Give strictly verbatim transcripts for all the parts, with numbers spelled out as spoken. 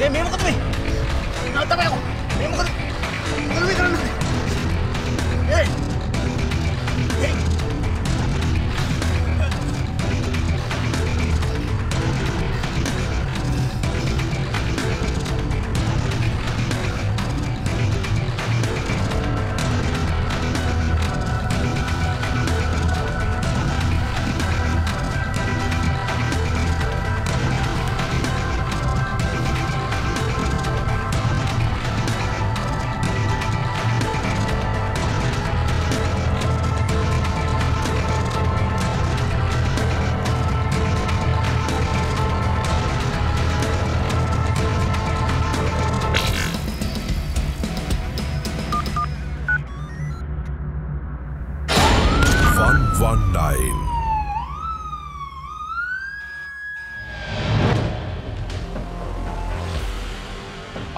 ね、目もかとめ。なったばよ。目もかとめ。上から見て。えい。えい。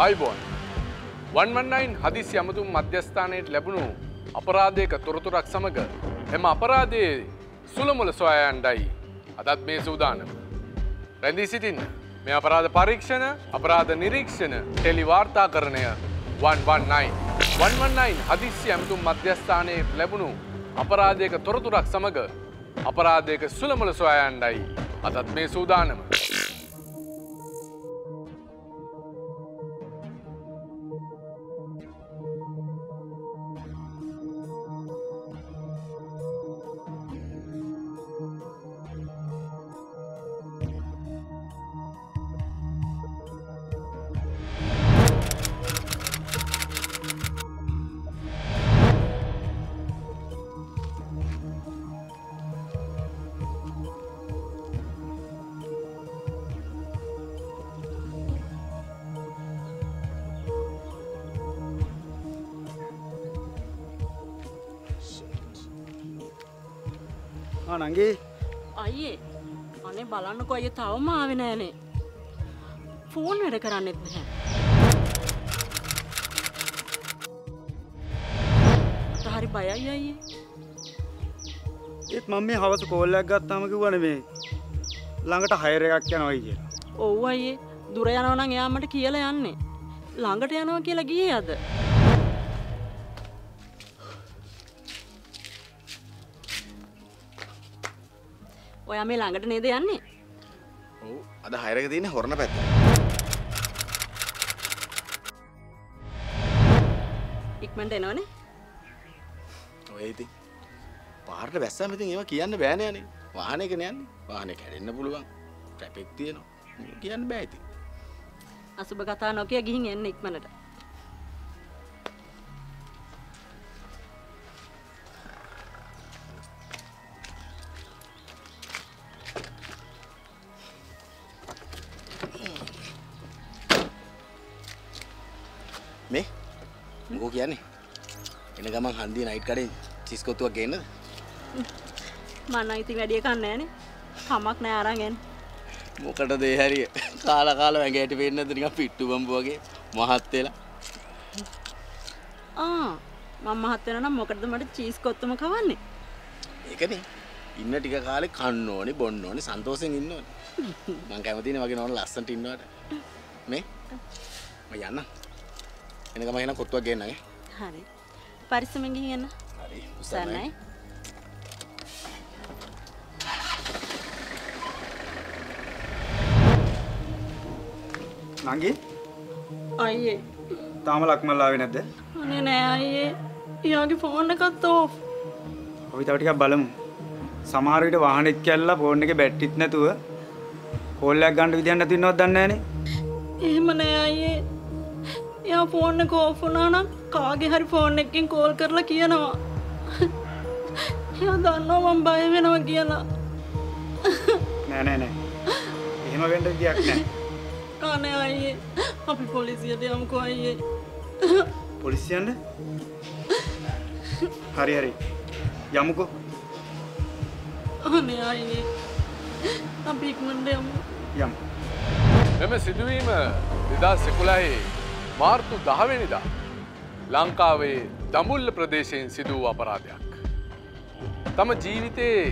අයිබෝන් එකසය හැත්තෑ නවය හදිසි අමුතුම් මධ්‍යස්ථානයට ලැබුණු අපරාධයක තොරතුරක් සමග එම අපරාධයේ සුළුමුල සොයා යන්නයි අදත් මේ සූදානම. රැඳී සිටින්න මේ අපරාධ පරීක්ෂණ, අපරාධ නිරීක්ෂණ, ටෙලි වාර්තාකරණය එකසය හැත්තෑ නවය. එකසය හැත්තෑ නවය හදිසි අමුතුම් මධ්‍යස්ථානයේ ලැබුණු අපරාධයක තොරතුරක් සමග අපරාධයක සුළුමුල සොයා යන්නයි අදත් මේ සූදානම. නංගි අයියේ අනේ බලන්නකෝ අයියේ තවම ආවේ නෑනේ ෆෝන් වැඩ කරන්නේත් නැහැ මට හරි බයයි අයියේ ඒත් මම මේ හවස කෝල් එකක් ගත්තාම කිව්වනේ මේ ළඟට හයර් එකක් යනවායි කියලා ඔව් අයියේ දුර යනවා නම් එයා මට කියලා යන්නේ ළඟට යනවා කියලා ගියේ අද ඔයා මේ ළඟට නේද යන්නේ? ඔව් අද හයර් එක තියෙන හොරණ පැත්ත. ඉක්මනට එනවනේ. ඔය ඉතින් පාරට වැස්සම ඉතින් ඒවා කියන්න බෑනේ අනේ. වාහනේකනේ යන්නේ. වාහනේ කැඩෙන්න පුළුවන්. ට්‍රැෆික් තියෙනවා. කියන්න බෑ ඉතින්. අසුබ කතා නොකිය ගිහින් එන්න ඉක්මනට. එන ගමන් හන්දියේ නයිට් කඩේ සිස්කොත්තුවක් ගේන්නද? මම නම් ඉතින් වැඩි එකක් නැහැ නේ. කමක් නැහැ අරන් යන්න. මොකටද ඒ හැරිය? කාලා කාලා වැඟේට වෙන්නේ නැද්ද නිකන් පිට්ටු බම්බු වගේ මහත් වෙලා. ආ මම මහත් වෙනා නම් මොකටද මට චීස්කොත්තුම කවන්නේ? ඒකනේ. ඉන්න ටික කාලේ කන්න ඕනේ, බොන්න ඕනේ, සන්තෝෂෙන් ඉන්න ඕනේ. මං කැමති නේ වගේ නෝන ලස්සනට ඉන්නවට. මේ මම යන්න. එන ගමන් එන කොත්තුවක් ගේන්න නේ. හරි. පරිස්සමෙන් ගිහින් යන්න. හරි. උසන්නයි. නංගි? අයියේ. තාම ලක්මල් ආවේ නැද්ද? අනේ නෑ අයියේ. ඊයාගේ ෆෝන් එකත් off. අපි තව ටිකක් බලමු. සමහර විට වාහනෙත් කැල්ලලා ෆෝන් එකේ බැටරිත් නැතුව කෝල් එකක් ගන්න විදියක් නැති වෙනවද දන්නේ නෑනේ. එහෙම නෑ අයියේ. යා ෆෝන් එක off වුණා නම් කාගේ හරි ෆෝන් එකකින් කෝල් කරලා කියනවා. යා දන්නවා මම බය වෙනවා කියලා. නෑ නෑ නෑ. එහෙම වෙන්න දෙයක් නෑ. කනේ අයියේ. අපි පොලිසියට යමුකෝ අයියේ. පොලිසියට? හරි හරි. යමුකෝ. අනේ අයියේ. අපි ඉක්මනට යමු. යමු. මෙම සිදුවීම දෙදහස් එකොළහේ මාර්තු දහවෙනිදා ලංකාවේ දඹුල්ල ප්‍රදේශයෙන් සිදු වූ අපරාධයක්. තම ජීවිතයේ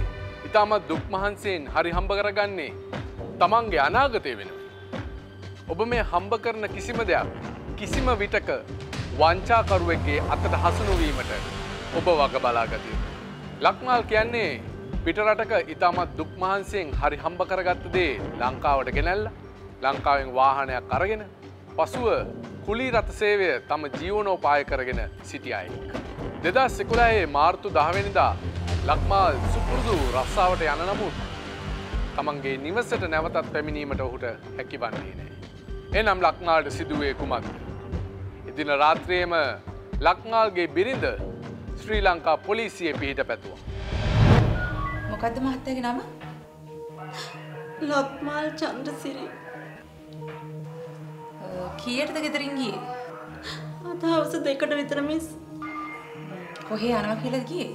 ඉතාමත් දුක් මහන්සියෙන් හරි හම්බ කරගන්නේ තමන්ගේ අනාගතය වෙනුවෙන්. ඔබ මේ හම්බ කරන කිසිම දෙයක් කිසිම විටක වංචාකරුවෙක්ගේ අතට හසු නොවීමට ඔබ වග බලා ගත යුතුයි. ලක්මාල් කියන්නේ පිටරටක ඉතාමත් දුක් මහන්සියෙන් හරි හම්බ කරගත්ත දේ ලංකාවට ගෙනල්ලා ලංකාවෙන් වාහනයක් අරගෙන පසුව කුලී රථ සේවය තම ජීවනෝපාය කරගෙන සිටි අයෙක්. දෙදහස් එකොළහේ මාර්තු දහ වෙනිදා ලක්මාල් සුපුරුදු රස්සාවට යන නමුත් තමන්ගේ නිවසට නැවතත් පැමිණීමට ඔහුට හැකි වන්නේ නැහැ. එනම් ලක්මාල්ට සිදුවේ කුමක්ද? එදින රාත්‍රියේම ලක්මාල්ගේ බිරිඳ ශ්‍රී ලංකා පොලිසියේ පිහිට පැතුවා. මොකද්ද මහත්තයාගේ නම? ලක්මාල් චන්ද්‍රසිරි. කීයටද ගෙදරින් ගියේ? අද හවස දෙකට විතර මිස්. කොහේ යනවා කියලා ගියේ?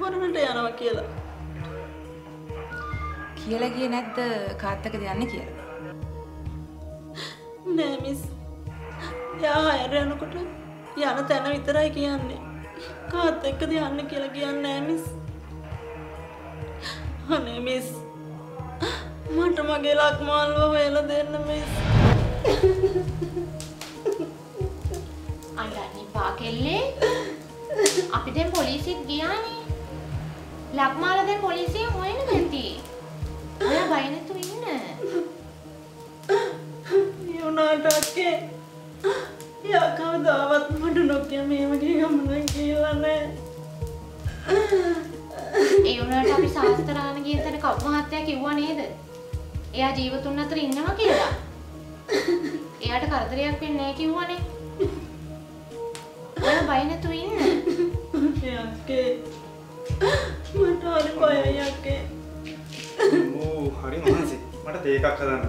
වරණට යනවා කියලා. කියලා ගියේ නැද්ද කාත්තකද යන්නේ කියලා? නෑ මිස්. යා යනකොට යන තැන විතරයි කියන්නේ. කාත් එක්කද යන්නේ කියලා කියන්නේ නෑ මිස්. අනේ මිස්. මට මගේ ලක්මාල්ව හොයලා දෙන්න මිස්. අඬන්න එපා කෙල්ලේ. අපි දැන් පොලිසියට ගියානේ. ලක්මාල්ව දැන් පොලිසියෙන් හොයන්න නැති. ඔයා බය නැතුව ඉන්න. Natakke, ya kau dawat madunoknya memang dia menang gila nih. Eh, orang tapi sastrawan gitu, tapi kau mahatnya kibuan itu. Ya, jiwa tuh nanti inna mah kira. Ya, ada karakternya pun nih kibuan nih. Orang bayarnya tuh inna. Ya ke, mana hari bayar ya ke? Oh, hari mana sih? Mana teka kalian?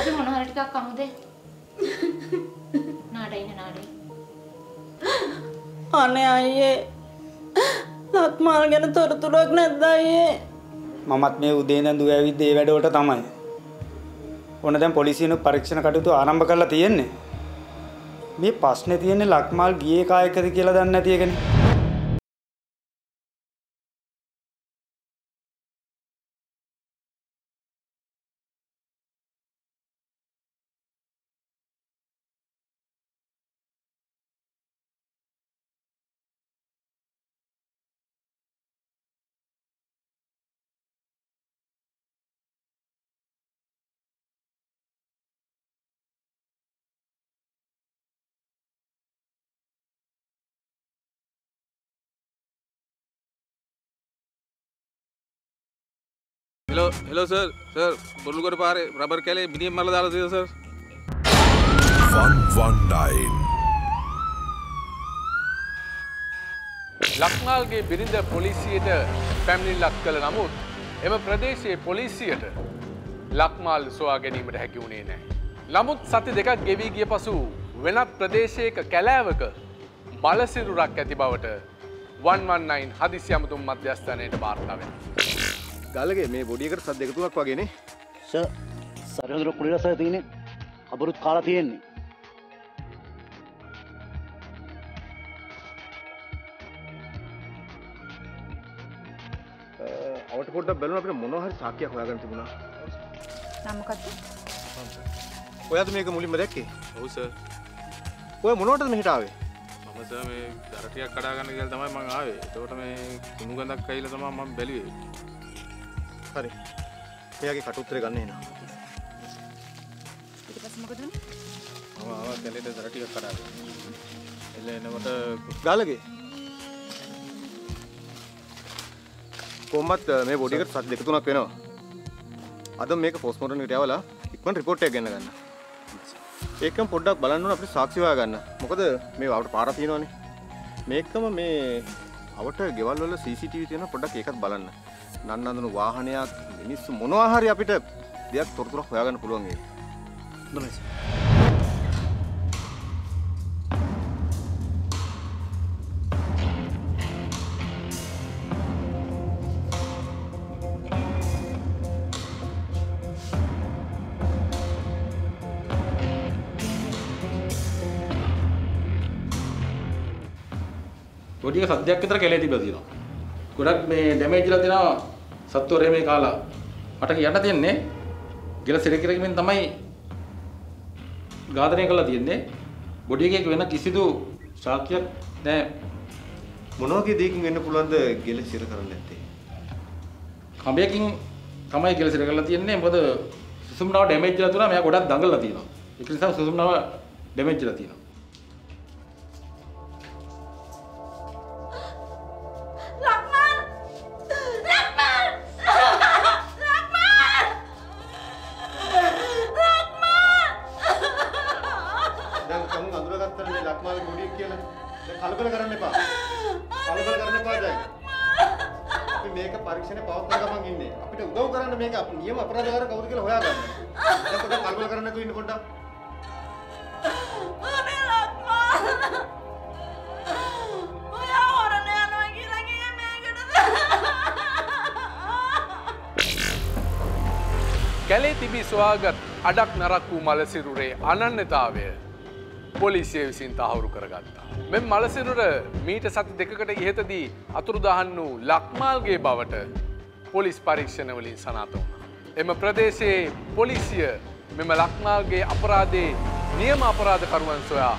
Aduh, mana hari kita kamu deh? Nada ini nada. Aneh aye, Lakmal kan turut turut nada aye. Mamat me udahnya dua hari deh, beda orang tamai. Orang itu polisi itu periksaan kado itu awam bakalat iya nih. Me pasnya iya nih Lakmal gie kaya kerja kela dana iya kan? Hello, hello sir, sir, बोलूँ कर पारे rubber के लिए बिनियम माला डाला दीजिए sir. One one nine. Lucknow के बिरिंदर पुलिसिये टे family लक्कल नामुत एवं प्रदेश के पुलिसिये टे लखनऊ सो आगे नीम रह क्यों नहीं है. नामुत साथी देखा गेवी के पशु विनात प्रदेश के कैलाव के बालसिरुराक के दिवावटे one one nine हादिसियाम तुम मध्यस्थाने टे बार तावे. Galak ya, memang bodi agar saat dekat tuh aku aja nih. Sir, sarjana itu kuliah saya tiennya, abang itu kalah tiennya. Output da belum apne monohar sakya kaya ganti buna. Nama kata? Oya tuh mereka muli mereka? Oh sir. Oya monohar tuh mereka awe. Mama sir, me daratiya kada gan kaya tamai mang awe. Tuh tuh me kumu ganda kaya lah tamai mam beli. Hari, saya ke katutre ganne na. Itu pas makan? Awal awal kali itu zarati kekara. Ini nama tu galak. Komat, saya bodi ker saat dekat tu nak pernah. Adam make postmortem ni dia wala, ikman report tag ganne ganna. Ekam produk balan orang apni saksi wala ganna. Mukad, saya awal parah tienno ni. Make kama saya awal ter gewal wala C C T V tienno produk ekat balan. නන්නඳුන වාහනයක් මිනිස්සු මොනවා හරි අපිට දෙයක් තොරතුරක් හොයාගන්න පුළුවන් ඒක. හොඳයි සර්. පොඩි හදයක් විතර කැලේ තිබ්බා තියෙනවා. ගොඩක් මේ ඩැමේජ් වෙලා තියෙනවා. Satu hari mereka kalah, මට කියන්න තියන්නේ ගෙල සිරකිරකින් තමයි ඝාතනය කළා තියන්නේ. බොඩි එකේ වෙන කිසිදු සාක්ෂියක් නැහැ. මොනෝගේ දෙයකින් වෙන්න පුළුවන්ද ගෙල සිර කරන්න නැත්තේ? කඹයකින් තමයි ගෙල සිර කරලා තියන්නේ. මොකද සුසුම්නාව ඩැමේජ් වෙලා තුනා මෙයා ගොඩක් දඟලලා තියෙනවා. ඒක නිසා සුසුම්නාව ඩැමේජ් වෙලා තියෙනවා. ස්වාගත අඩක් නරක්කු මලසිරුරේ අනන්‍යතාවය පොලිසිය විසින් තහවුරු කරගත්තා. මේ මලසිරුර මීට සති දෙකකට ඉහතදී අතුරුදහන් වූ ලක්මාල්ගේ බවට පොලිස් පරීක්ෂණවලින් සනාථ වුණා. එම ප්‍රදේශයේ පොලිසිය මෙම ලක්මාල්ගේ අපරාධේ නියම අපරාධකරුවන් සොයා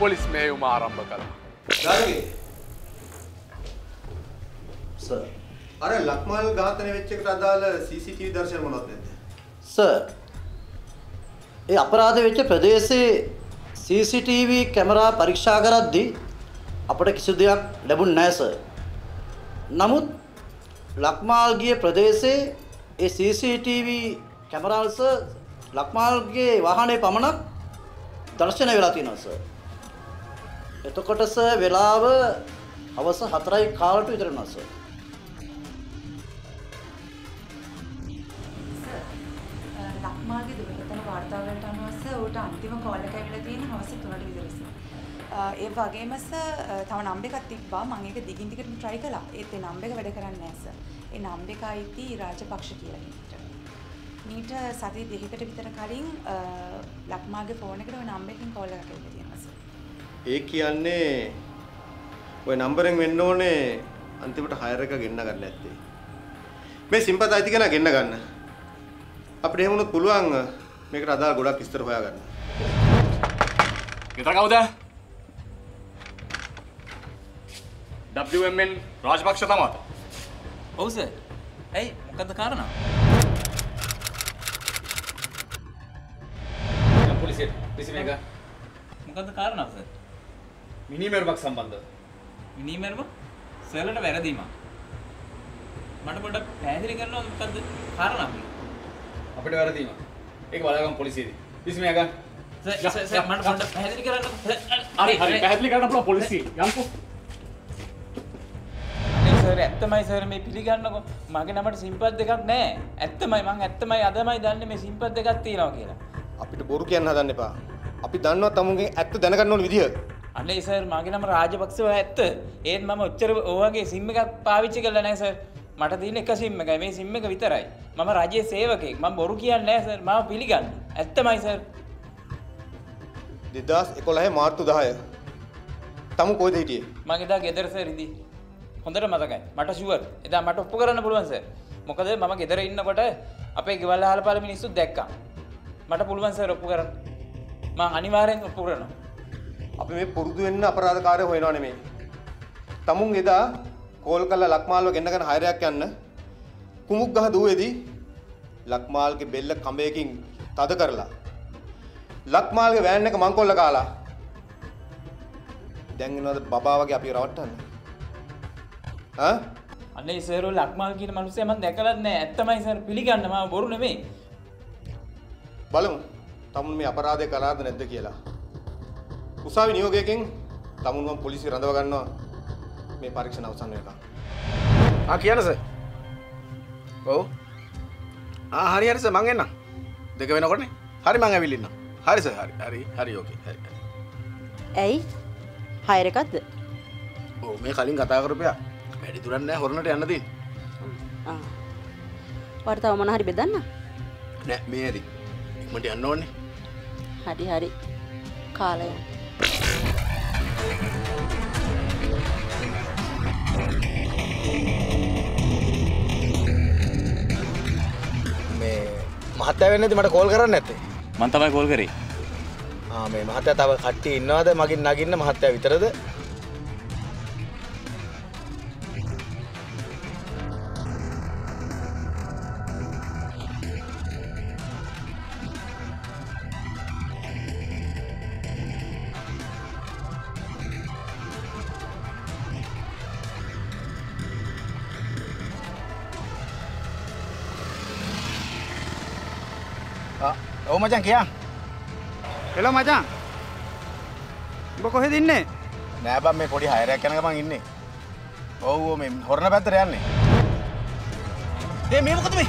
පොලිස් මෙහෙයුම ආරම්භ කළා. ඩාර්ගේ සර්, අර ලක්මාල් ඝාතනය වෙච්ච එකට අදාළ සීසීටීවී දර්ශන මොනවද නැද්ද? සර්, ඒ අපරාධ වෙච්ච ප්‍රදේශයේ සීසීටීවී කැමරා පරීක්ෂා කරද්දී අපට කිසි දෙයක් ලැබුණ නැහැ සර්. නමුත් ලක්මාල්ගේ ප්‍රදේශයේ ඒ සීසීටීවී කැමරාවල සර් ලක්මාල්ගේ වාහනේ පමණක් දර්ශනය වෙලා තියෙනවා සර්. එතකොට සර් වෙලාව අවස හතරයි කාලට විතර වෙනවා සර්. මාගේ දුරකථන වාර්තාවලට අනුව සර් ඌට අන්තිම කෝල් එකයි වෙලා තියෙන්නේ හවස තුනට විතර සර්. ඒ වගේම සර් තව නම්බර් එකක් තිබ්බා. මම ඒක දිගින් දිගටම try කළා. ඒත් ඒ නම්බර් එක වැඩ කරන්නේ නැහැ සර්. ඒ නම්බර් එකයි තී රාජපක්ෂ කියලා කෙනෙක්ට. මීට සති දෙකකට විතර කලින් ලක්මාගේ ෆෝන් එකට ওই නම්බර් එකෙන් කෝල් එකක් ඇවිල්ලා තියෙනවා සර්. ඒ කියන්නේ ওই නම්බරෙන් වෙන්න ඕනේ අන්තිමට හයර් එක ගෙන්න ගන්න ඇත්තේ. මේ සිම්පතයිති කෙනා ගෙන්න ගන්න. අපිට එහෙම උනොත් පුළුවන් මේකට අදාළ ගොඩක් විස්තර හොයාගන්න. ගෙදර කවුද? ඩබ්ලිව් එම් එන් රාජපක්ෂ තමයි. ඔව් සර්. ඇයි මොකද්ද කාරණා? යම් පොලිසියට පිසි මේක. මොකද්ද කාරණා සර්? මිනිමෙරුවක් සම්බන්ධව. මිනිමෙරුව? සර්ලට වැරදීමක්. මට පොඩ්ඩක් පැහැදිලි කරනවා මොකද්ද කාරණා කියලා. අපිට වැරදීනවා. ඒක බලාගන්න පොලිසියේදී. ඉස්මේ යගා. සර් සර් මට පොඩ්ඩක් පැහැදිලි කරන්න. හරි හරි පැහැදිලි කරන්න පුළුවන් පොලිසිය. යම්කෝ. සර් ඇත්තමයි සර් මේ පිළිගන්නකො. මගේ නමට සිම්පත් දෙකක් නැහැ. ඇත්තමයි මං ඇත්තමයි අදමයි දන්නේ මේ සිම්පත් දෙකක් තියෙනවා කියලා. අපිට බොරු කියන්න හදන්න එපා. අපි දන්නවා තමුන්ගේ ඇත්ත දැනගන්න ඕන විදිය. අනේ සර් මගේ නම රාජපක්ෂ ඔය ඇත්ත. ඒත් මම ඔච්චර ඔයගේ සිම් එකක් පාවිච්චි කරලා නැහැ සර්. මට තියෙන එක සිම් එකයි. මේ සිම් එක විතරයි. මම රජයේ සේවකයෙක්. මම බොරු කියන්නේ නැහැ සර්. මාව පිළිගන්න. ඇත්තමයි සර්. දෙදහස් එකොළහ මාර්තු දහය. තමුන් කොහෙද හිටියේ? මම එදා ගෙදර සර් ඉදි. හොඳට මතකයි. මට ෂුවර්. එදා මට ඔප්පු කරන්න පුළුවන් සර්. මොකද මම ගෙදර ඉන්නකොට අපේ ගෙවල් අහලපාල මිනිස්සු දැක්කා. මට පුළුවන් සර් ඔප්පු කරන්න. මම අනිවාර්යෙන් ඔප්පු කරනවා. අපි මේ පුරුදු වෙන්න අපරාධකාරය හොයනවා නෙමෙයි. තමුන් එදා කෝල් කරලා ලක්මාල්ව ගෙන්නගෙන හයරයක් යන්න කුමුක් ගහ දුවේදී ලක්මාල්ගේ බෙල්ල කඹයකින් තද කරලා ලක්මාල්ගේ වෑන් එක මංකොල්ල කාලා දැන් වෙනවද බබා වගේ අපි රවට්ටන්නේ? ආ අනේ සර් ඔය ලක්මාල් කියන මිනිස්සයා මම දැකලත් නැහැ. ඇත්තමයි සර් පිළිගන්න මම බොරු නෙමෙයි. බලමු තමුන් මේ අපරාධය කළාද නැද්ද කියලා. උසාවි නියෝගයකින් තමුන්ව පොලිසිය රඳව ගන්නවා. මේ පරීක්ෂණ අවසන් වෙනවා. ආ කියන්න සර්. ඔව්. ආ හරි හරි සර් මං එන්නම්. දෙක වෙනකොටනේ. හරි මං ඇවිල්ලා ඉන්නම්. හරි සර් හරි හරි හරි ඕකේ හරි. ඇයි? හයර එකක්ද? ඔව් මේ කලින් කතා කරපියා. වැඩි දුරක් නැහැ හොරණට යන්න තියෙන්නේ. ආ. වට තව මොන හරි බෙදන්න? නෑ මේ ඇරි. ඉක්මනට යන්න ඕනේ. හරි හරි. කාලය. මහත්තයා වෙන්නේ නැති මට කෝල් කරන්නේ නැත්තේ. මම තමයි කෝල් කරේ. ආ මේ මහත්තයා තව කට්ටිය ඉන්නවද මගින් නගින්න මහත්තයා විතරද? Oh Macan, Kiang. Hello Macan. Mbak kohed inne? Nah, Bang, me podi hire ekkan gaman inne. Oh, oh me horna paththata yanne. Eh, me mokada me?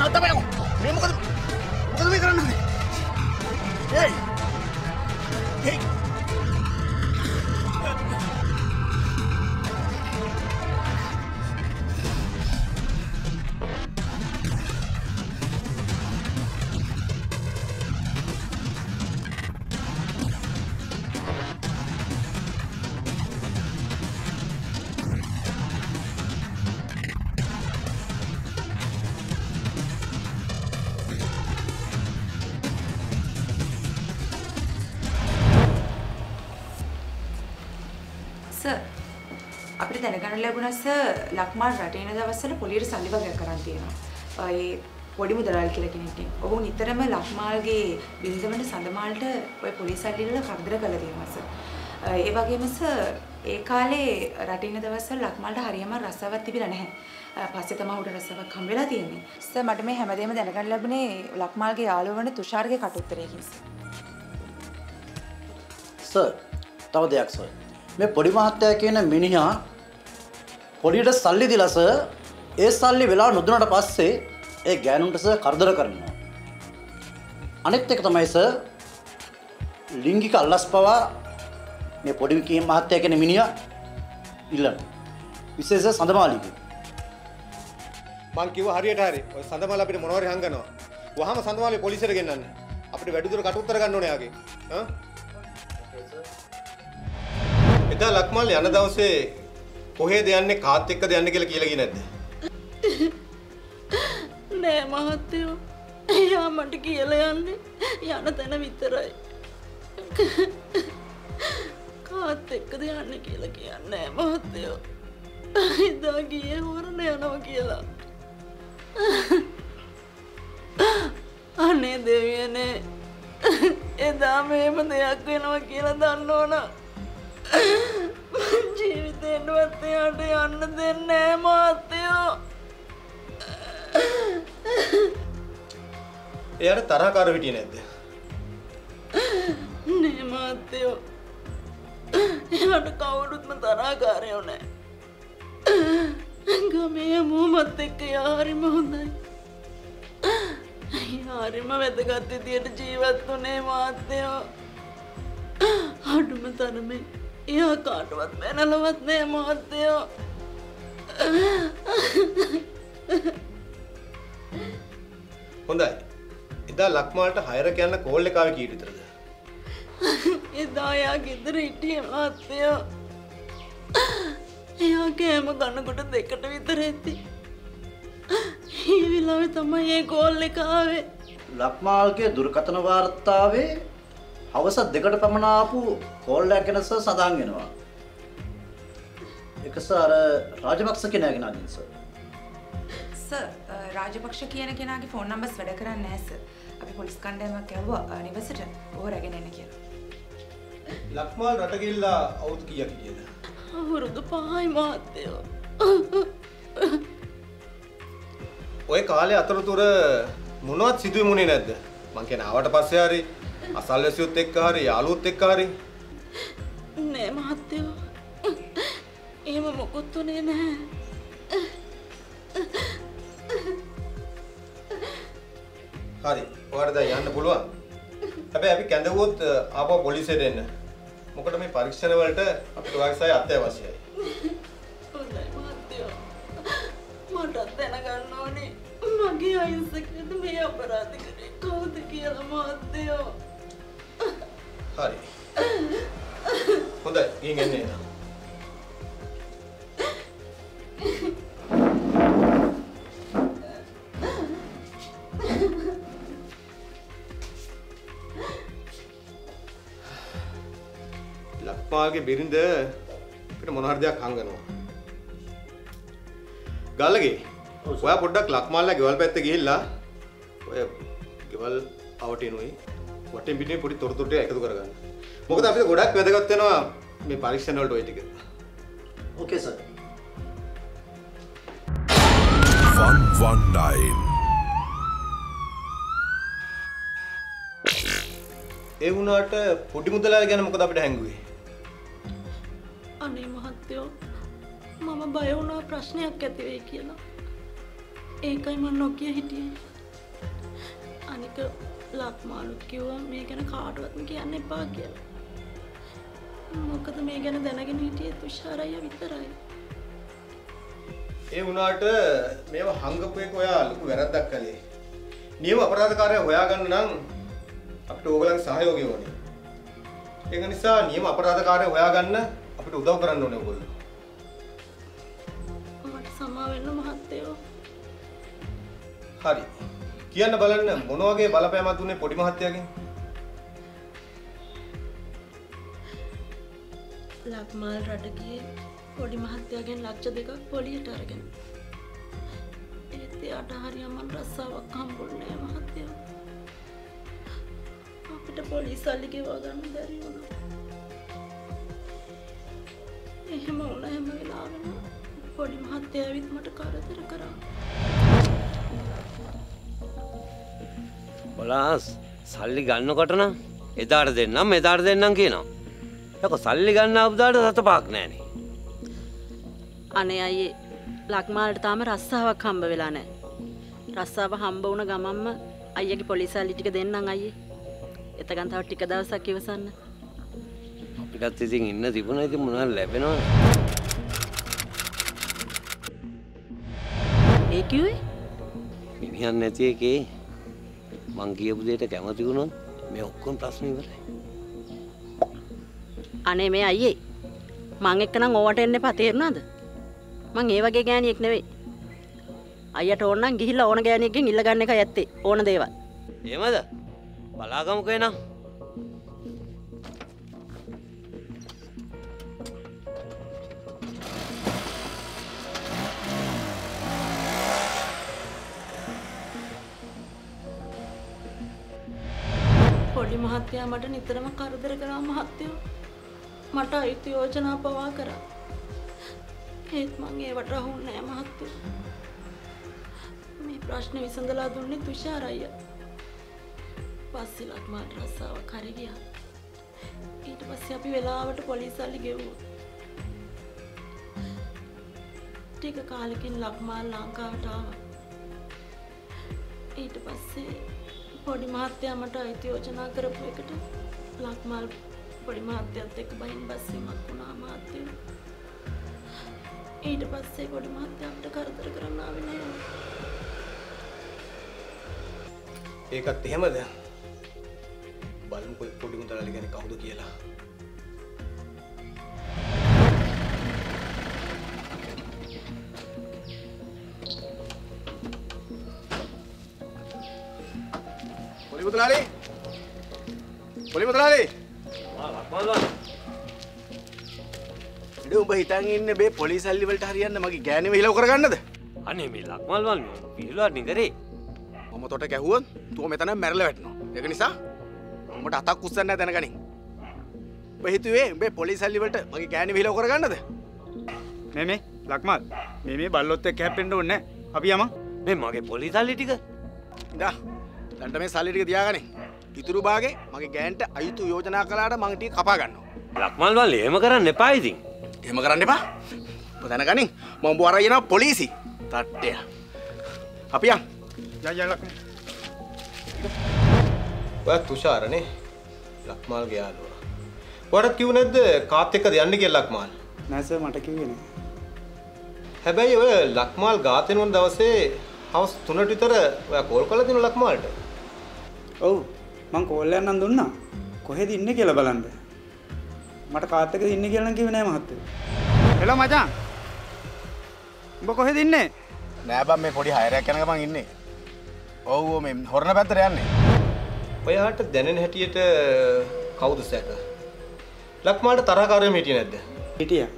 Nawattama yako. Me mokada? Mokada me karanne? Hey. Hey. Lagunya se lakmar rata ini ada wassal polir sali bagai karantina. Ay podi muda lal kira kini ini. Obong ini terima lakmar ge binza mana sandamal itu ay polir sali lala kagdera kaladih mas. Ay bagai mas ekale rata ini ada wassal lakmar da hari amar rasawat tibi rane. Pasti tamah udah rasawat kambela tienni. Se matme hamade muda lagan lagunya lakmar ge alu mana tushar ge katut teregi. Sir, tahu deh aksol. Me podi mahatya kena miniha. පොඩියට සල්ලි දීලා sir ඒ සල්ලි වෙලාව නොදුනට පස්සේ ඒ ගෑනුන්ට sir කරදර කරනවා අනිත් එක තමයි සර් ලිංගික අල්ලස්පවා මේ පොඩි කීම් මහත්තයා කියන මිනිහා ඉල්ලන විශේෂ සඳමාලිගේ මං කිව්වා හරියට හරි ඔය සඳමාල අපිට මොනවාරි හංගනවා වහම සඳමාලේ පොලිසියට ගෙන්නන්න අපිට වැඩිදුර කටුත්තර ගන්න ඕනේ යාගේ ආ එදා ලක්මාල් යන දවසේ කොහෙද යන්නේ කාත් එක්කද යන්නේ කියලා කියලා ගියේ නැද්ද? නෑ මහත්තයෝ. එයා මට කියලා යන්නේ යන තැන විතරයි. කාත් එක්කද යන්නේ කියලා කියන්නේ නෑ මහත්තයෝ. එදා ගියේ හොරන යනවා කියලා. අනේ දෙවියනේ. එදා මේම දෙයක් වෙනවා කියලා දන්නවනා. ජීවිතේ නුවත්යට යන්න දෙන්නේ නැහැ මාත්‍යෝ. එයාට තරහකාර හිටියේ නැද්ද? නෑ මාත්‍යෝ. එයාට කවුරුත්ම තරහකාරයෝ නැහැ. ගමේ මූමත් එක්ක යාරිම හොඳයි. යාරිම වැදගත් විදියට ජීවත් වුණේ මාත්‍යෝ. අඩුම තරමේ Ya kaduat, mana lewat nih matiyo. Honda, ida lakmal itu hire kayaknya call lekawi kiri terus. Ida ya gitu riti matiyo. Ya kayak emang karena kita dekat itu riti. Ini bilang itu mah ya call lekawi. Lakmal ke durkatan warta we. හවස දෙකට පමණ ආපු call එකක් ගැන sir සඳහන් වෙනවා. ඒක sir Rajapaksa කෙනා ගැන නේද සර්? සර් රාජපක්ෂ කියන කෙනාගේ ෆෝන් නම්බර්ස් වැඩ කරන්නේ නැහැ සර්. අපි පොලිස් කණ්ඩායමක් යවුවා නිවසට ඕව රැගෙන එන්න කියලා. ලක්මාල් රට ගිහිල්ලා අවුරුදු කීයක් හිටියද? අවුරුදු පහයි මාත්‍යෝ. ওই කාලේ අතරතුර මොනවත් සිදුවේ මොනේ නැද්ද? මං කියන ආවට පස්සේ හරි අසල්වැසියොත් එක්ක හරි යාළුවොත් එක්ක හරි නෑ මහත්තයෝ එහෙම මොකුත් උනේ නෑ හරි ඔයාට දැන් යන්න පුළුවන් හැබැයි අපි කැඳවුවොත් ආපහු පොලිසියට එන්න මොකද මේ පරීක්ෂණ වලට අපිට ඔයාගේ සහය අත්‍යවශ්‍යයි හොඳයි මහත්තයෝ මට දැනගන්න ඕනේ මගේ අයිසකද මේ අපරාධ කරේ කවුද කියලා මහත්තයෝ Hari, udah ingin nih. මාර්ගයේ බිරිඳ අපිට මොන හරි දෙයක් හංගනවා ගල්ලගේ ඔයා පොඩ්ඩක් ලක්මාල්ලා ගෙවල් පැත්තේ ගිහිල්ලා ඔය ගෙවල් අවටිනුයි වටින් පිටින් පොඩි තොරතුරු ටික එකතු කරගන්න මොකද අපිට ගොඩක් වැදගත් වෙනවා මේ පරීක්ෂණ වලට ওই ටික okay sir one one nine ඒ වුණාට පොඩි මුදලාල ගැන මොකද අපිට හැංගුවේ අනේ මහත්තයෝ මම බය වුණා ප්‍රශ්නයක් ඇති වෙයි කියලා ඒකයි මම නොකිය හිටියේ අනික ලක්මාලුත් කිව්වා මේ ගැන කාටවත්ම කියන්න එපා කියලා. මොකද මේ ගැන දැනගෙන හිටියේ තුෂාර අයියා විතරයි. ඒ වුණාට මේව හංගපු එක ඔයා ලොකු වැරද්දක් කළේ. නියම අපරාධකාරයා හොයාගන්න නම් අපිට ඕගලන්ගේ සහයෝගය ඕනේ. ඒක නිසා නියම අපරාධකාරයා හොයාගන්න අපිට උදව් කරන්න ඕනේ ඕගොල්ලෝ. මට සමා වෙන්න මහත්තයෝ. හරි. කියන්න බලන්න මොන වගේ බලපෑමක් දුන්නේ පොඩි මහත්තයාගෙන් ලක්මාල් රට ගියේ පොඩි මහත්තයාගෙන් ලක්ෂ දෙකක් පොලියට අරගෙන ඒත් එයාට හරියම රස්සාවක් හම්බුනේ මහත්තයා අපිට පොලිස් සල්ලි ගෙවා ගන්න බැරි වුණා එහෙම වුණා හැම වෙලාවෙම පොඩි මහත්තයා විත් මට කරදර කරා බලාස් සල්ලි ගන්නකොට නම් එදාට දෙන්නම් මෙදාට දෙන්නම් කියනවා. යකෝ සල්ලි ගන්න අවදාට සත පහක් නැහනේ. අනේ අයියේ ලක්මාල්ට තාම රස්සාවක් හම්බ වෙලා නැහැ. රස්සාව හම්බ වුණ ගමන්ම අයියාගේ පොලිසාලි ටික දෙන්නම් අයියේ. එතකන් තව ටික දවසක් ඉවසන්න. අපිටත් ඉතින් ඉන්න තිබුණා ඉතින් මොනවද ලැබෙනවද? ඒ කිව්වේ? මිනිහන් නැති එකේ මං කියපු දෙයට කැමති වුණොත් මේ ඔක්කොම ප්‍රශ්න ඉවරයි. අනේ මේ අයියේ මං එක්ක නම් ඕවට එන්න එපා තේරුණාද? මං ඒ වගේ ගෑණියෙක් නෙවෙයි. අයියට ඕන නම් ගිහිල්ලා ඕන ගෑණියෙක්ගෙන් ඉල්ල ගන්න එකයි ඇත්තේ ඕන දේවල්. එහෙමද? බලාගමුකෝ එහෙනම්. මහත්තයා මට නිතරම කරදර කරා මහත්තයෝ මට අයිති යෝජනා පවා කරා ඒත් මං ඒවට අහු නැහැ මහත්තයෝ මේ ප්‍රශ්න විසඳලා දුන්නේ තුෂාර අයියා පස්සේ ලක්මාල් රස්සාවක් හරි ගියා ඊට පස්සේ අපි වෙලාවට පොලිසල්ලි ගෙවුවා ටික කාලෙකින් ලක්මාල් ලංකාවට ආවා ඊට පස්සේ පොඩි මහත්තයා මට අයිති යෝජනා කරපු එකට ලක්මාල් පොඩි මහත්තයත් එක්ක බයින් බස් එකක් වුණා මහත්තයෝ. ඊට පස්සේ පොඩි මහත්තයාට කරදර කරන්න ආවේ නෑ. ඒකත් එහෙමද? බලමු පොඩි මුදලාලි කියන්නේ කවුද කියලා. Boleh Boleh mutlali. Wah, lakman. Ini ubah hitang ini be polisi alli walta hariyanna mage gæne me hilaw karagannada? Ane me lakmal wal me pirulad nidare. Mama tota kæhuwoth tuwa metana mærala vætnawa. Eka nisa mamata atak ussanna dana ganin. Oba hituwe be polisi alli walta mage gæne me hilaw karagannada? Me me lakmal. Me me ballot ekka hæppenna onne næ. Api yama. Me mage polisi alli tika. Da. දැන් මේ සල්ලි ටික තියාගන්නේ. ඉතුරු භාගේ මගේ ගෑන්ට අයිතු යෝජනා කළාට මං ටික කපා ගන්නවා. ලක්මල් වල් එහෙම කරන්න එපා ඉතින්. එහෙම කරන්න එපා. ඔබ දැනගනින් මම ඔබ අරගෙන යනවා පොලිසි තට්ටය. අපි යන්. යන් යන් ලක්මල්. ඔයා තුෂාරනේ ලක්මල් ගියාලුවා. ඔයාට කිව්ව නැද්ද කාත් එක්කද යන්න කියලා ලක්මල්? නෑ සර් මට කිව්වේ නෑ. හැබැයි ඔය ලක්මල් ගාත වෙන දවසේ හවස් තුනට විතර ඔයා කෝල් කරලා දිනු ලක්මාල්ට. ඔව් මං කෝල් එකක් නම් දුන්නා. කොහෙද ඉන්නේ කියලා බලන්න. මට කාත් එක්කද ඉන්නේ කියලා නම් කිව්වේ නෑ මහත්තයෝ. හෙලෝ මචං. උඹ කොහෙද ඉන්නේ? නෑ බං මේ පොඩි හයරයක් යන ගමන් ඉන්නේ. ඔව් ඔව් මේ හොරණ පැත්තට යන්නේ. ඔයාට දැනෙන හැටියට කවුද සැක? ලක්මාලට තරහකාරයෙම හිටියේ නැද්ද? හිටියා.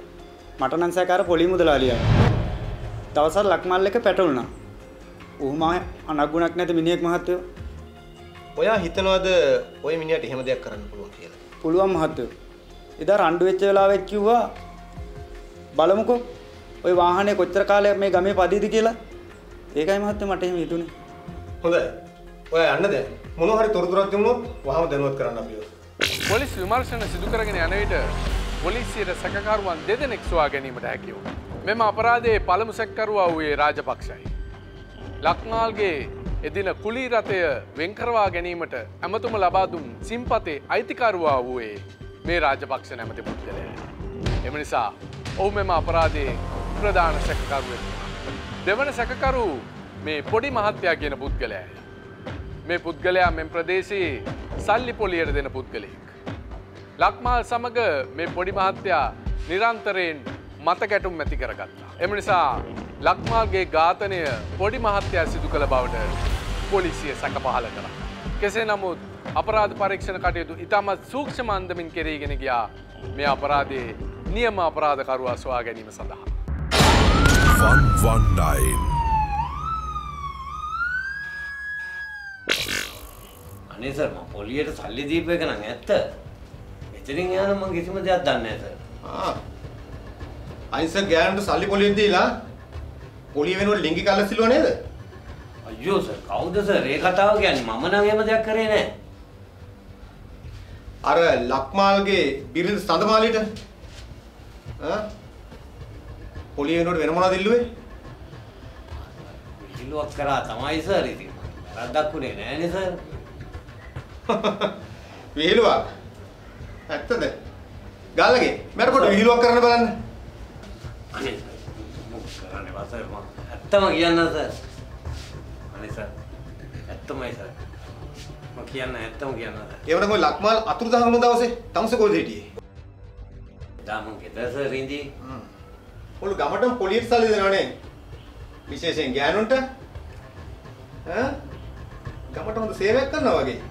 මට නම් සහකාර පොලි මුදලාලියා. දවසක් ලක්මාල් එක පැටළුණා. ඌ මා අනගුණක් නැති මිනිහෙක් මහත්තයෝ. ඔයා හිතනවාද ওই මිනිහට එහෙම දෙයක් කරන්න පුළුවන් කියලා? පුළුවන් මහත්තයෝ. එදා රණ්ඩු වෙච්ච වෙලාවෙත් කිව්වා බලමුකෝ ඔය වාහනේ කොච්චර කාලයක් මේ ගමේ පදීද කියලා. ඒකයි මහත්තයෝ මට එහෙම හිතුනේ. හොඳයි. ඔයා යන්න දැන්. මොනවා හරි තොරතුරක් දෙමුනොත් වහාම දැනුවත් කරන්න අපිව. Polis විමර්ශන සිදු කරගෙන යන විට පොලිසියට සැකකරුවන් දෙදෙනෙක් සොයා ගැනීමට හැකි වුණා. මෙම අපරාධයේ පළමු සැකකරුවා වූයේ රාජපක්ෂයි. ලක්මාල්ගේ එදින කුලී රථය වෙන් කරවා ගැනීමට ඇමතුම ලබා දුන් සිම්පතේ අයිතිකරුවා වූයේ මේ රාජපක්ෂ නැමැති පුද්ගලයායි. එම නිසා ඔහු මෙම අපරාධයේ ප්‍රධාන සැකකරුවෙක්. දෙවන සැකකරු මේ පොඩි මහත්තයා කියන පුද්ගලයායි. මේ පුද්ගලයා මෙම ප්‍රදේශයේ සල්ලි පොලියට දෙන පුද්ගලයෙක්. ලක්මාල් සමග මේ පොඩි මහත්තයා නිරන්තරයෙන් මත ගැටුම් ඇති කරගත්තා. එම නිසා ලක්මාල්ගේ ඝාතනය පොඩි මහත්තයා සිදු කළ බවට පොලිසිය සැක පහළ කළා. කෙසේ නමුත් අපරාධ පරීක්ෂණ කටයුතු ඉතාමත් සූක්ෂම අන්දමින් කෙරීගෙන ගියා මේ අපරාධයේ නියම අපරාධකරුවා සොයා ගැනීම සඳහා. one one nine අනේ සර් මම පොලියට සල්ලි දීපු එක නම් ඇත්ත. මෙතනින් යන මම කිසිම දෙයක් දන්නේ නැහැ සර්. ආ. අයින් සර් ගෑනුන්ට සල්ලි පොලියෙන් දීලා පොලිය වෙනුවට ලිංගික අලසිලුව නේද? අයියෝ සර් කවුද සර් ඒ කතාව කියන්නේ? මම නම් එහෙම දෙයක් කරේ නැහැ. අර ලක්මාල්ගේ බිරිඳ සඳමාලිට ආ පොලිය වෙනුවට වෙන මොනවද ඉල්ලුවේ? ඉල්ලුවක් කරා තමයි සර් ඉතින්. වැරද්දක්ුනේ නැහැ නේ සර්. විහිළුවක් ඇත්තද? ගාලගේ මට පොඩි විහිළුවක් කරන්න බලන්න. අනේ කරන්නේ වාසය මම ඇත්තම කියන්න සර්. අනේ සර් ඇත්තමයි සර්. මම කියන්න ඇත්තම කියන්න. ඒ වරම ලක්මාල් අතුරුදහන් වුණ දවසේ තමුසේ කොහෙද හිටියේ? දාමන් ගෙදර සර් ඉඳි. හ්ම්. පොළු ගමටම පොලියට සල්ලි දෙනවනේ. විශේෂයෙන් ගෑනුන්ට ඈ ගමට හොඳ සේවයක් කරනවා වගේ.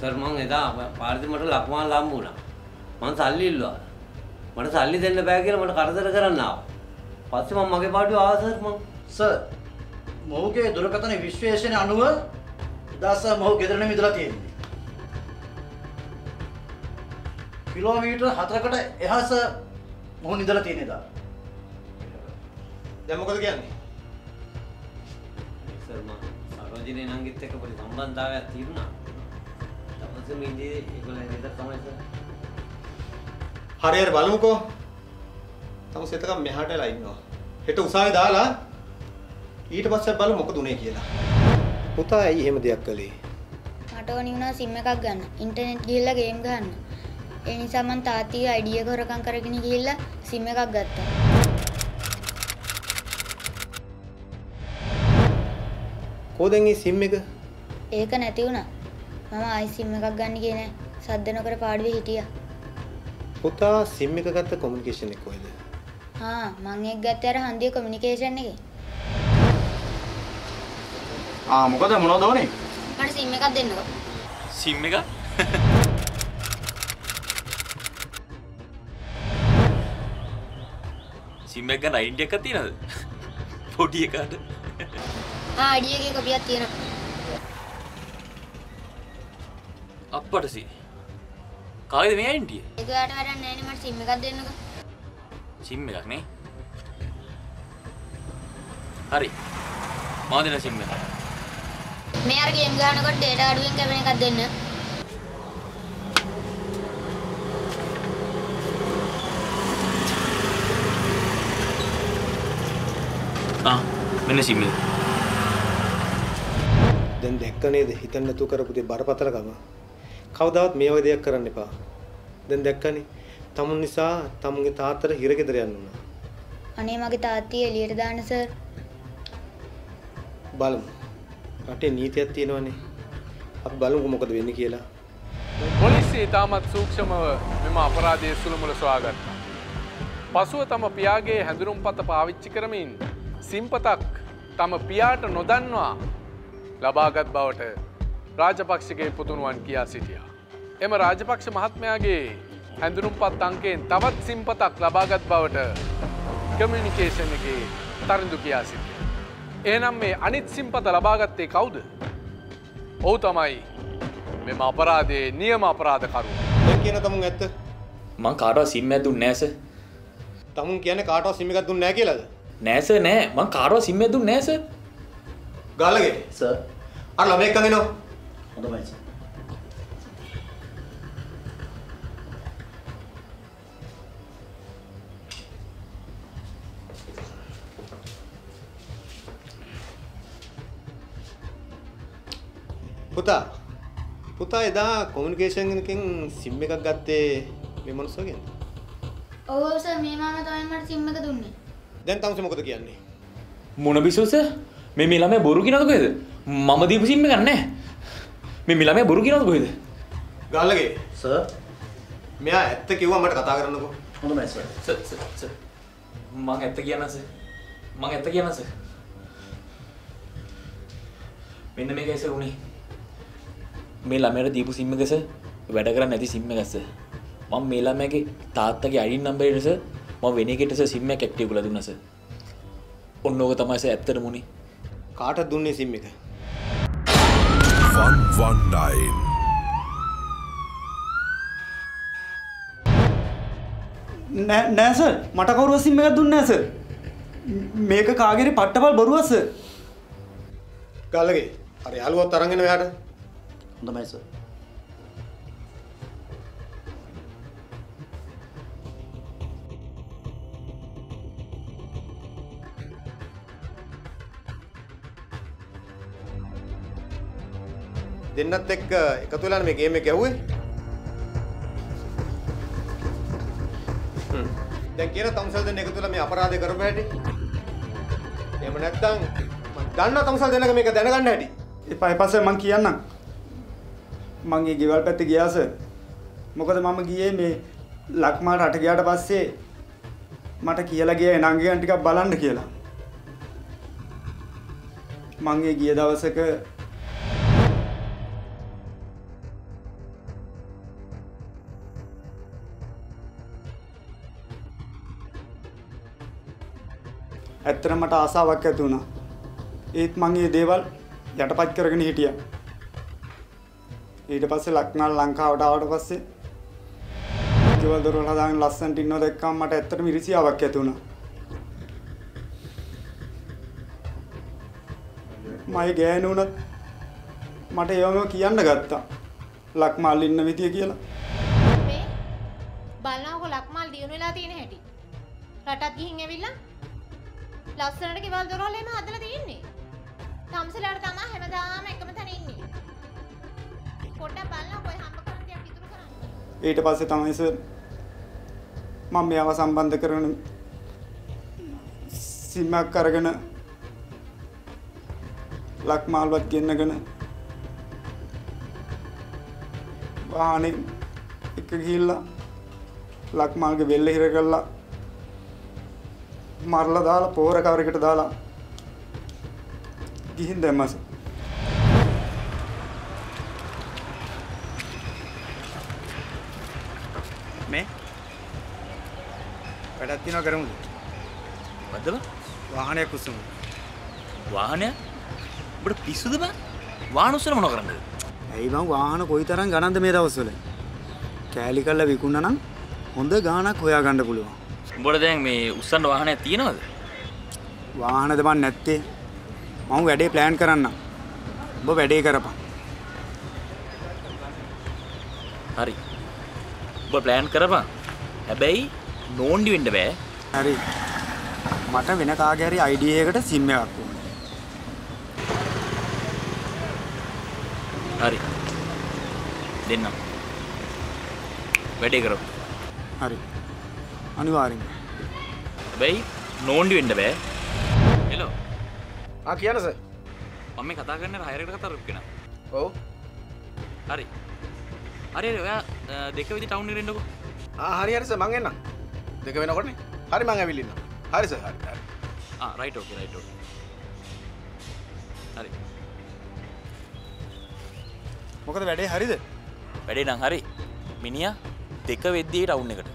සර් මම එදා පාරදී මට ලක්මාල් හම්බ වුණා. මම සල්ලි ඉල්ලුවා. මට සල්ලි දෙන්න බෑ කියලා මට කරදර කරන්න ආවා. පස්සේ මම මගේ පාඩුවේ ආවා සර් මම. සර් මොහුගේ දුරකථන විශ්ලේෂණය අනුව එදා සර් මොහු ගෙදර නෙමෙයි ඉඳලා තියෙන්නේ. කිලෝමීටර් හතරකට එහා සර් මොහු නිදලා තියෙන්නේ එදා. දැන් මොකද කියන්නේ? සර් මම සරෝජිනී නංගිත් එක්ක පොඩි සම්බන්ධතාවයක් තිබුණා. හරියට බලමුකෝ. තමුසේ එතකම මෙහාට එලා ඉන්නවා. හෙට උසාවියේ දාලා ඊට පස්සේ බලමු මොකද උනේ කියලා. පුතා ඇයි එහෙම දෙයක් කළේ? මට ඕනි වුණා සිම් එකක් ගන්න. ඉන්ටර්නෙට් ගිහිල්ලා ගේම් ගහන්න. ඒ නිසා මං තාත්තගේ අයිඩි එක හොරකම් කරගෙන ගිහිල්ලා සිම් එකක් ගත්තා. කොහෙන්ද මේ සිම් එක? ඒක නැති වුණා. මම ආයි සිම් එකක් ගන්න ගියේ නෑ. සද්ද නොකර පාඩුවේ හිටියා. පුතා සිම් එක ගත්ත කොමියුනිකේෂන් එක කොහෙද? ආ මම ඒක ගත්තේ අර හන්දියේ කොමියුනිකේෂන් එකේ. ආ මොකද මොනවද ඕනේ? මට සිම් එකක් දෙන්නකෝ. සිම් එක? සිම් එක ගන්න අයිඩිය එකක් තියනද? පොඩි එකට. ආ අයිඩිය එකේ කොපියක් තියෙනවා. අප්පට සි කාගෙද මේ ඇන්ටිය? ඒක යාට වැඩක් නැහැ නේ මට සිම් එකක් දෙන්නකෝ. සිම් එකක් නේ? හරි. මම දෙන සිම් එක. මේ අර ගේම් ගහනකොට ඩේටා අඩුවෙන් කැමෙන එකක් දෙන්න. ආ මෙන්න සිම් එක. දැන් දැක්ක නේද හිතන්න නැතුව කරපු දේ බරපතලකම. කවදාවත් මේ වගේ දෙයක් කරන්න එපා. දැන් දැක්කනේ තමුන් නිසා තමුන්ගේ තාත්තට හිරගෙදර යන්න උනා. අනේ මගේ තාත්තිය එළියට දාන්න සර්. බලමු. රටේ නීතියක් තියෙනවනේ. අපි බලමුකෝ මොකද වෙන්නේ කියලා. පොලිසිය තාමත් සූක්ෂමව මෙම අපරාධයේ සුළුමුළු සොයාගත්තා. පසුව තම පියාගේ හැඳුනුම්පත පාවිච්චි කරමින් සිම්පතක් තම පියාට නොදන්වා ලබාගත් බවට රාජපක්ෂගේ පුතුණුවන් කියා සිටියා. එම රාජපක්ෂ මහත්මයාගේ හැඳුනුම්පත් අංකයෙන් තවත් සිම්පතක් ලබාගත් බවට කමියුනිකේෂන් එකේ තරිඳු කියා සිටියා. එහෙනම් මේ අනිත් සිම්පත ලබාගත්තේ කවුද? ඔහු තමයි මෙම අපරාධයේ නියම අපරාධකරුවා. කියන තමුන් ඇත්ත? මං කාටවත් සිම් එකක් දුන්නේ නැහැ සර්. තමුන් කියන්නේ කාටවත් සිම් එකක් දුන්නේ නැහැ කියලාද? නෑ සර් නෑ මං කාටවත් සිම් එකක් දුන්නේ නැහැ සර්. ගාලගේ සර්. අර ළමෙක් කංගිනව. හොඳයි සර්. පුතා පුතා එදා කොමියුනිකේෂන් එකකින් සිම් එකක් ගත්තේ මේ මනුස්සයාගෙන්ද? ඔව් සර් මේ මාමා තමයි මට සිම් එක දුන්නේ. දැන් තමුසේ මොකද කියන්නේ? මොන බිසෝස මේ මේ ළමයා බොරු කියනවද කොහෙද? මම දීපු සිම් එකක් නැහැ. මේ මේ ළමයා බොරු කියනවද කොහෙද? ගාලගේ සර් මෙයා ඇත්ත කිව්වා මට කතා කරන්නකෝ. හොඳයි සර්. සර් සර් සර් මම ඇත්ත කියනවා සර්. මම ඇත්ත කියනවා සර්. මෙන්න මේකයි සර් උනේ. මේ ළමයට දීපු සිම් එකස වැඩ කරන්නේ නැති සිම් එකස මම මේ ළමයාගේ තාත්තගේ අයිඩි නම්බර් එකස මම වෙන එකකට සර් සිම් එකක් ඇක්ටිව් කරලා දුන්නා සර්. ඔන්න ඕක තමයි සර් ඇත්තටම උනේ. කාට දුන්නේ සිම් එක? one one nine නෑ නෑ සර් මට කවුරුවත් සිම් එකක් දුන්නේ නැහැ සර්. මේක කාගේරි පට්ටපල් බොරුවක් සර්. ගල්ලගේ අර යාළුවත් අරන් එන මෙයාට. හොඳයි සර්. දෙන්නත් එක්ක එකතු වෙලා මේ ගේම් එක ඇහුවේ. හ්ම්. දැන් කියන තමුසල් දෙන්න එකතු වෙලා මේ අපරාධය කරපු හැටි. එහෙම නැත්නම් මම දන්නවා තමුසල් දෙන්නක මේක දැනගන්න හැටි. එපා එපා සර් මම කියන්නම්. මගේ ගෙවල් පැත්තේ ගියා සර්. මොකද මම ගියේ මේ ලක්මාල් රට ගියාට පස්සේ මට කියලා ගියා එනංගයන් ටිකක් බලන්න කියලා. මම ඒ ගිය දවසක ඇත්තටම මට ආසාවක් ඇති වුණා. ඒත් මම මේ දේවල් යටපත් කරගෙන හිටියා. ඊට පස්සේ ලක්මාල් ලංකාවට ආවට පස්සේ ඊවල දොරවල් හදාගෙන ලස්සන්ට ඉන්නව දැක්කම මට ඇත්තටම ඉරිසියාවක් ඇති වුණා. මගේ ගෑනු උනත් මට ඒවම කියන්න ගත්තා. ලක්මාල් ඉන්න විදිය කියලා. මේ බලනකො ලක්මාල් දිනු වෙලා තියෙන හැටි. රටත් ගිහින් ඇවිල්ලා ලස්සනට ඊවල දොරවල් එහෙම හදලා තින්නේ. තම්සලාට තමයි හැමදාම එකම තැන ඉන්නේ. ඊට පස්සේ තමයි සර් මම මෙයාව සම්බන්ධ කරගෙන සිම් එකක් අරගෙන ලක්මාල්වත් ගෙන්නගෙන වාහනේ එක ගිහිල්ලා ලක්මාල්ගේ වෙල්ල හිර කරලා මරලා දාලා පොහොර කවරයකට දාලා ගිහින් දැම්මා සර්. මේ වැඩක් තියනවා කරමුද? මොකද්ද බං? වාහනයක් උස්සමු. වාහනය? උඹට පිස්සුද බං? වාහන උස්සන මොනව කරන්නද? ඇයි බං වාහන කොයිතරම් ගණන්ද මේ දවස්වල? කෑලි කල්ලා විකුණා නම් හොඳ ගාණක් හොයාගන්න පුළුවන්. උඹට දැන් මේ උස්සන වාහනයක් තියනවද? වාහනද බං නැත්තේ. මම වැඩේ ප්ලෑන් කරන්නම්. උඹ වැඩේ කරපන්. හරි. ඔබ ප්ලෑන් කරපන්. හැබැයි නෝන්ඩි වෙන්න බෑ. හරි. මට වෙන කාගේ හරි අයිඩී එකකට සිම් එකක් ඕනේ. හරි. දෙන්නම්. වැඩේ කරමු. හරි. අනිවාර්යෙන්. හැබැයි නෝන්ඩි වෙන්න බෑ. හෙලෝ. ආ කියන්න සර්. මම මේ කතා කරන්නේ හයරකට කතා කරපු කෙනා. ඔව්. හරි. හරි හරි ඔයා දෙක විදි ටවුන් එකට එන්නකෝ. ආ හරි හරි සර් මං එන්නම්. දෙක වෙනකොටනේ. හරි මං ඇවිල්ලා ඉන්නම්. හරි සර් හරි හරි. ආ රයිට් ඕකේ රයිට් ඕකේ. හරි. මොකද වැඩේ හරිද? වැඩේ නම් හරි. මිනිහා දෙක වෙද්දී රවුන්ඩ් එකට.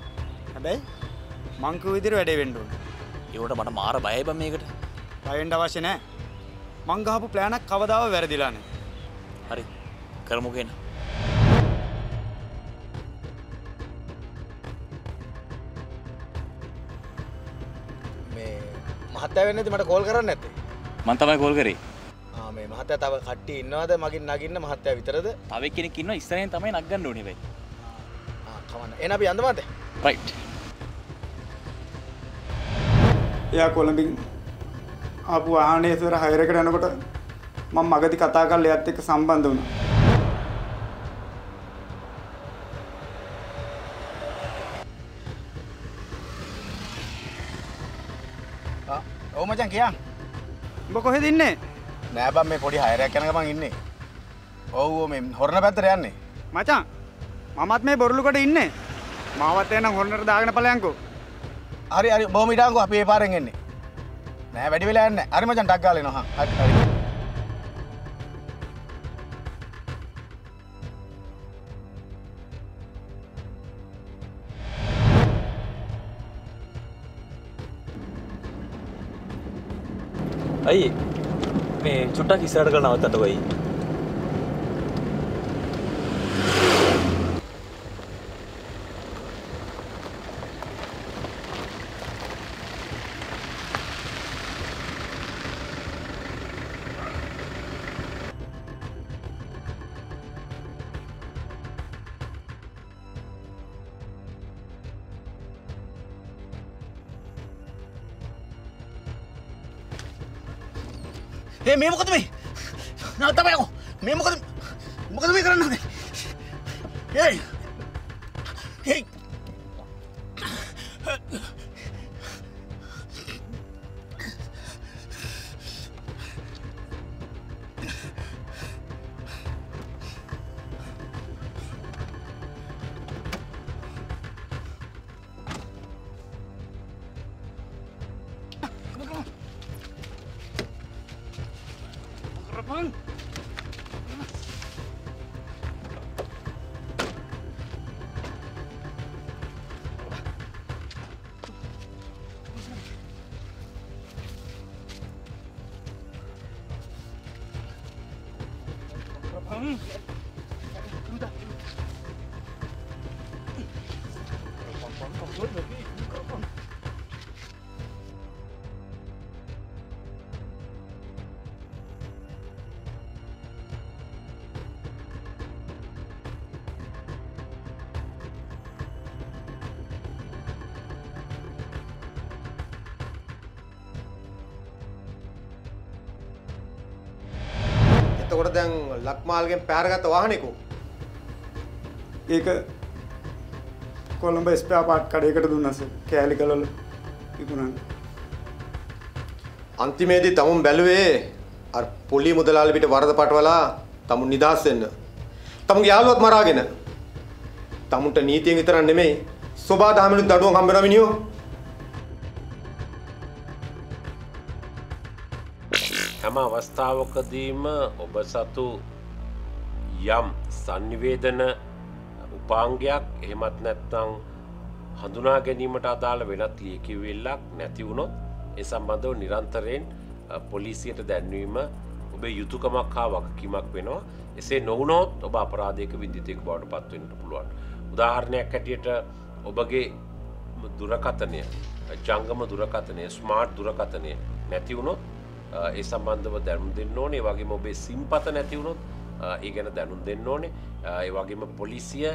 හැබැයි මං කිව්ව විදිහට වැඩේ වෙන්න ඕනේ. ඒකට මට මාර බයයි බං මේකට. බය වෙන්න අවශ්‍ය නැහැ. මං ගහපු ප්ලෑන් එක කවදාවත් වැරදිලා නැහැ. හරි. කරමු කේන. මේ මහත්තයා වෙන්නේ නැති මට කෝල් කරන්නේ නැත්තේ. මං තමයි කෝල් කරේ. මේ මහත්තයා තව කට්ටිය ඉන්නවද මගින් නගින්න මහත්තයා විතරද? තව එක්කෙනෙක් ඉන්නවා ඉස්සරහින් තමයි නගගන්න ඕනේ වෙයි. ආ කවන්න. එහෙනම් අපි යන්නද මහත්තයා? රයිට්. එයා කොළඹින් ආපු ආහනේසර හයර් එකට යනකොට මම මගදී කතා කරලා එයාත් එක්ක සම්බන්ධ වුණා. ආ ඔව් මචං කියන්. උඹ කොහෙද ඉන්නේ? නෑ බං මේ පොඩි හයරයක් යනකම මං ඉන්නේ. ඔව් ඔව් මේ හොරණ පැත්තට යන්නේ. මචං මමත් මේ බොරළුකට ඉන්නේ. මාවත් එනං හොරණට දාගෙන පලයන්කෝ. හරි හරි බොහොම ඉඩංකෝ අපි මේ පාරෙන් එන්නේ. නෑ වැඩි වෙලා යන්නේ. හරි මචං ටක් ගාලා එනවා. හරි හරි. අයියේ මේ චුට්ටක් ඉස්සරහට ගල නවත්තන්න බයි. Eh, memang kau tu meh. Nah, tapi aku, memang kau tu, memang kau tu meh kerana ni. Hey, hey. එතකොට දැන් ලක්මාල්ගෙන් පැහැරගත්ත වාහනේ කො? ඒක කොළඹ ස්පෙයා පාට් කඩේකට දුන්නා සර්. කෑලිකලවල විකුණන්න. අන්තිමේදී තමුන් බැලුවේ අර පොලි මුදලාලි පිට වරද පටවලා තමුන් නිදාස් වෙන්න. තමුන්ගේ යාළුවත් මරාගෙන. තමුන්ට නීතියෙන් විතරක් නෙමෙයි සෝබා දහමිනුත් දඩුවම් හම්බ වෙනවා මිනියෝ. හැම අවස්ථාවකදීම ඔබ සතු යම් සංවේදන උපාංගයක් එහෙමත් නැත්නම් හඳුනා ගැනීමට අදාළ වෙනත් ලියකියවිල්ලක් නැති වුණොත් ඒ සම්බන්ධව නිරන්තරයෙන් පොලිසියට දැන්වීම ඔබේ යුතුයකමක් හා වගකීමක් වෙනවා. එසේ නොවුනොත් ඔබ අපරාධයක විඳිතෙක් බවට පත් වෙන්නට පුළුවන්. උදාහරණයක් ඇටියට ඔබගේ දුරකථනය, ජංගම දුරකථනය, ස්මාර්ට් දුරකථනය නැති වුණොත් ඒ සම්බන්ධව දැනුම් දෙන්න ඕනේ. ඒ වගේම ඔබේ සිම්පත නැති වුණොත් ඒ ගැන දැනුම් දෙන්න ඕනේ. ඒ වගේම පොලිසිය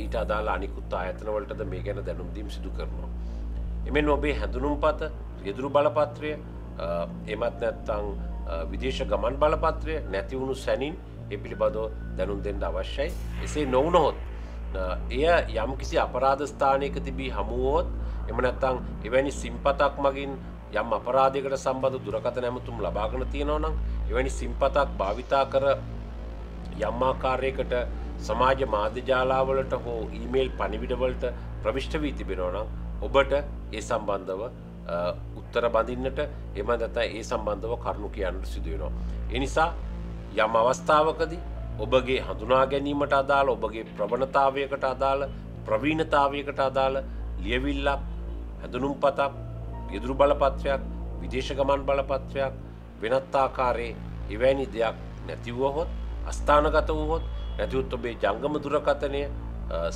ඊට අදාළ අනිකුත් ආයතන වලටද මේ ගැන දැනුම් දීම් සිදු කරනවා. එමෙන්න ඔබේ හැඳුනුම්පත, රියදුරු බලපත්‍රය, එමත් නැත්නම් විදේශ ගමන් බලපත්‍රය නැති වුණු සැනින් ඒ පිළිබඳව දැනුම් දෙන්න අවශ්‍යයි. එසේ නොවුනොත් එය යම්කිසි අපරාධ ස්ථානයක තිබී හමු වුවොත් එම නැත්නම් එවැනි සිම්පතක් මගින් යම් අපරාධයකට සම්බන්ධ දුරකථන ඇමතුම් ලබාගෙන තියෙනවා නම් එවැනි සිම්පතක් භාවිතා කර යම් ආකාරයකට සමාජ මාධ්‍ය ජාලාවලට හෝ ඊමේල් පණිවිඩවලට ප්‍රවිෂ්ඨ වී තිබෙනවා නම් ඔබට ඒ සම්බන්ධව උත්තර බඳින්නට එම නැත්නම් ඒ සම්බන්ධව කරුණු කියන්න සිදු වෙනවා. ඒ නිසා යම් අවස්ථාවකදී ඔබගේ හඳුනා ගැනීමට අදාළ ඔබගේ ප්‍රවණතාවයකට අදාළ ප්‍රවීණතාවයකට අදාළ ලියවිල්ලක්, හඳුනුම්පතක්, ඊදුරු බලපත්‍රයක්, විදේශ ගමන් බලපත්‍රයක් වෙනත් ආකාරයේ එවැනි දෙයක් නැති වුවහොත්, අස්ථානගත වුවහොත්, නැතිවුත් ඔබේ ජංගම දුරකථනය,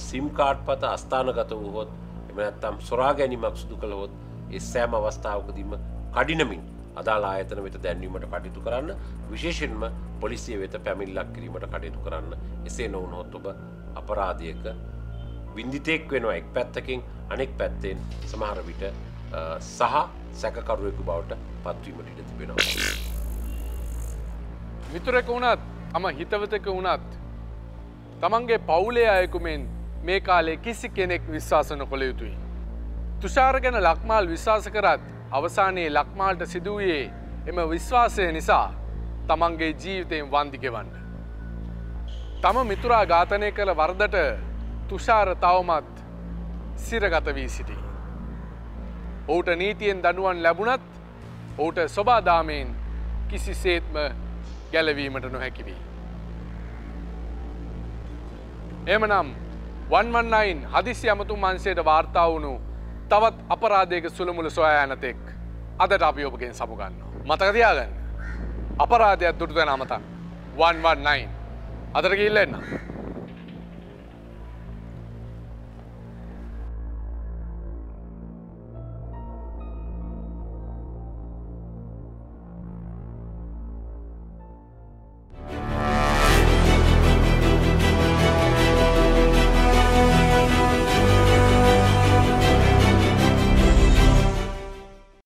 SIM කාඩ් පත අස්ථානගත වුවහොත්, එහෙම නැත්නම් සොරා ගැනීමක් සිදු කළහොත්, ඒ සෑම අවස්ථාවකදීම කඩිනමින් අදාළ ආයතන වෙත දැන්වීමට කටයුතු කරන්න, විශේෂයෙන්ම පොලිසිය වෙත පැමිණිල්ලක් කිරීමට කටයුතු කරන්න. එසේ නොවුනොත් ඔබ අපරාධයක වින්දිතෙක් වෙනවා එක් පැත්තකින්, අනෙක් පැත්තෙන් සමහර විට සහ සැකකරුවෙකු බවට පත්වීමට ඉඩ තිබෙනවා. මිතුරෙකු වුණත්, අම හිතවතෙකු වුණත්, තමන්ගේ පවුලේ අයෙකු මෙන් මේ කාලේ කිසි කෙනෙක් විශ්වාස නොකළ යුතුයි. තුෂාර ගැන ලක්මාල් විශ්වාස කරත් අවසානයේ ලක්මාල්ට සිදු වූයේ එම විශ්වාසය නිසා තමන්ගේ ජීවිතයෙන් වන්දි ගෙවන්න. තම මිතුරා ඝාතනය කළ වරදට තුෂාර තවමත් සිරගත වී සිටී. ඔහුට නීතියෙන් දඬුවම් ලැබුණත් ඔහුට සොබාදාමයෙන් කිසිසේත්ම ගැලවීමට නොහැකි වී. එමනම් එකසය19 හදිසි අමුතු මංශයට වාර්තා වුණු තවත් අපරාධයක සුළුමුළු සොයා යන තෙක් අදට අපි ඔබගෙන් සමු ගන්නවා. මතක තියාගන්න. අපරාධයක් දුටු තැන අමතන්න. එකසය19 අදට ගිහිල්ලා එන්න.